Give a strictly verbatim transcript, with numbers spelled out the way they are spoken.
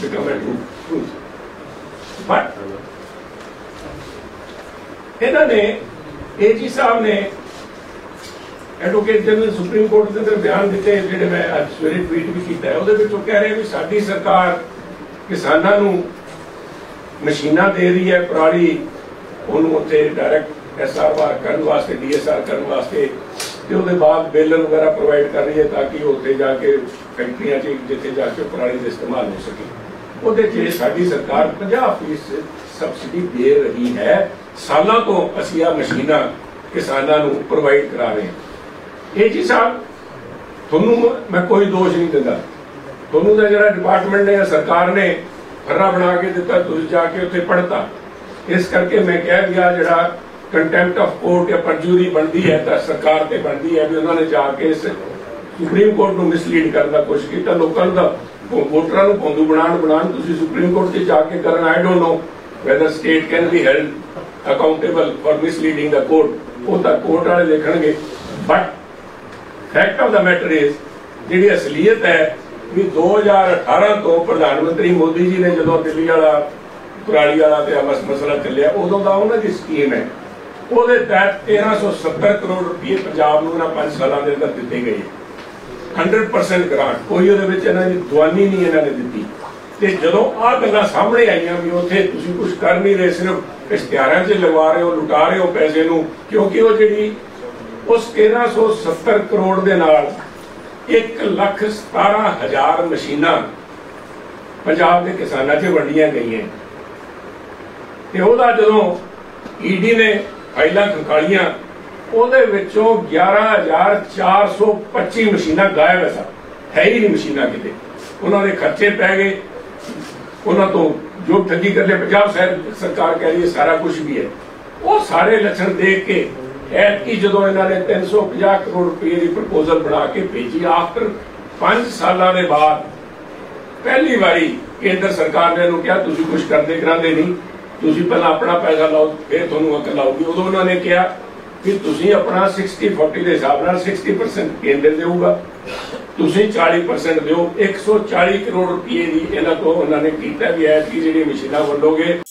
to come at truth. But इन्होंने एजी साहब ने एडवोकेट जनरल सुप्रीम कोर्ट के अंदर बयान दिते जिहड़े मैं अज सवेरे ट्वीट भी कीता है उहदे विच ओह कह रहे भी साडी सरकार किसानां नूं मशीनां दे रही है पुरानी उहनूं उत्थे डायरैक्ट एसआरआर करन वास्ते डीएसआर करन वास्ते ते उहदे बाद बेलर वगैरह प्रोवाइड कर रही है ताकि उत्थे जाके फैक्ट्रियां च जिथे जाके पुरानी दा इस्तेमाल हो सके उहदे ते साडी सरकार पचास फीसदी सबसिडी दे रही है सालों तो असीं आ मशीनां किसानां नूं प्रोवाइड करा रहे हैं। एजी साहब तुहानूं मैं कोई दोष नहीं दिंदा तुहानूं दा जिहड़ा डिपार्टमेंट ने सरकार ने फर्रा बना के दिता तुसीं जाके उत्थे पढ़ता इस करके मैं कह दिया जिहड़ा कंटैम्प्ट ऑफ कोर्ट या परजूरी बनती है तो सरकार ते बनती है भी उन्होंने जाके इस सुप्रीम कोर्ट नूं मिसलीड करन दा कोशिश कीता लोकां दा वोटरां नूं भौंदू बनाण बनाण तुसीं सुप्रीम कोर्ट ते जाके करन I don't know whether state can be held accountable for misleading the court वो तो कोर्ट वाले देखणगे but fact of the matter is जिहड़ी असलीयत है भी दो हज़ार अठारह तो प्रधानमंत्री मोदी जी ने जदों दिल्ली वाला कुराली वाला ते मस मसला चलिया उदों दा उन्हां दी स्कीम है उहदे तहत तेरह सौ सत्तर करोड़ रुपये पंजाब नूं ना पांच सालां दे अंदर दित्ते गए सौ परसेंट ग्रांट कोई उहदे विच इन्हां दी दुआनी नहीं इन्हां ने दित्ती ते जदों आ गल्लां सामने आईयां भी उत्थे तुसीं कुछ कर नहीं रहे सिर्फ इश्तिहारां च लगवा रहे हो लुटा रहे हो पैसे नूं क्योंकि वो जिहड़ी उस तेरह सौ सत्तर करोड़ दे नाल एक लख सतारा हज़ार मशीनां पंजाब दे किसानां च वंडियां गईयां ते ओहदा जदों ईडी ने फाइलां खंगालियां ओहदे विचों ग्यारह हज़ार चार सौ पच्ची मशीनां गायब है सर है ही नहीं मशीनां किते उन्हां दे खर्चे पै गए उन्होंने तो जो ठगी कर ले पंजाब सरकार कह रही है सारा कुछ भी है वो सारे लक्षण देख के ऐतकी जो इन्होंने तीन सौ पचास करोड़ रुपये की प्रपोजल बना के भेजी आफ्टर पांच साल के बाद पहली बारी केंद्र सरकार ने कहा तुसी कुछ करते कराते नहीं तुसी पहला अपना पैसा लाओ फिर थोनू अकल आऊगी उदों उन्होंने कहा कि तुसी अपना सिक्सटी फोर्टी के हिसाब नाल सिक्सटी परसेंट केंद्र देगा तुसीं चाली परसेंट दो एक सौ चाली करोड़ रुपये की इन्होंने किया भी है कि जी मशीनां वंडोगे।